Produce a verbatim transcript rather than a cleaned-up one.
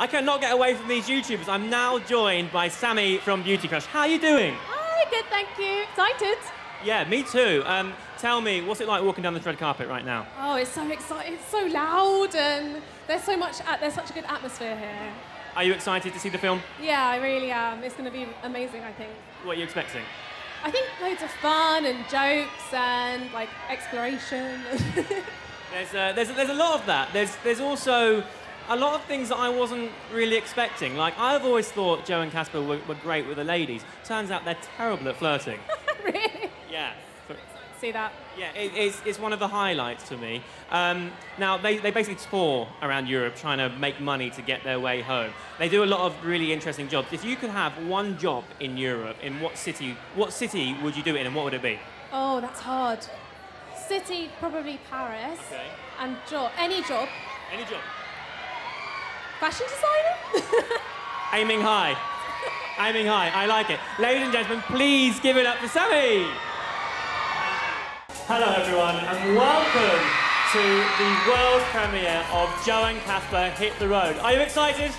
I cannot get away from these YouTubers. I'm now joined by Sammy from Beauty Crush. How are you doing? Hi, good, thank you. Excited? Yeah, me too. Um, tell me, what's it like walking down this red carpet right now? Oh, it's so exciting. It's so loud, and there's so much. There's such a good atmosphere here. Are you excited to see the film? Yeah, I really am. It's going to be amazing, I think. What are you expecting? I think loads of fun and jokes and like exploration. There's uh, there's there's a lot of that. There's there's also a lot of things that I wasn't really expecting. Like, I've always thought Joe and Caspar were, were great with the ladies. Turns out they're terrible at flirting. Really? Yeah. But, see that? Yeah, it, it's, it's one of the highlights to me. Um, now, they, they basically tour around Europe trying to make money to get their way home. They do a lot of really interesting jobs. If you could have one job in Europe, in what city, what city would you do it in, and what would it be? Oh, that's hard. City, probably Paris. Okay. And job, any job. Any job. Fashion designer? Aiming high. Aiming high. I like it. Ladies and gentlemen, please give it up for Sammy. Hello, everyone, and welcome to the world premiere of Joe and Caspar Hit the Road. Are you excited?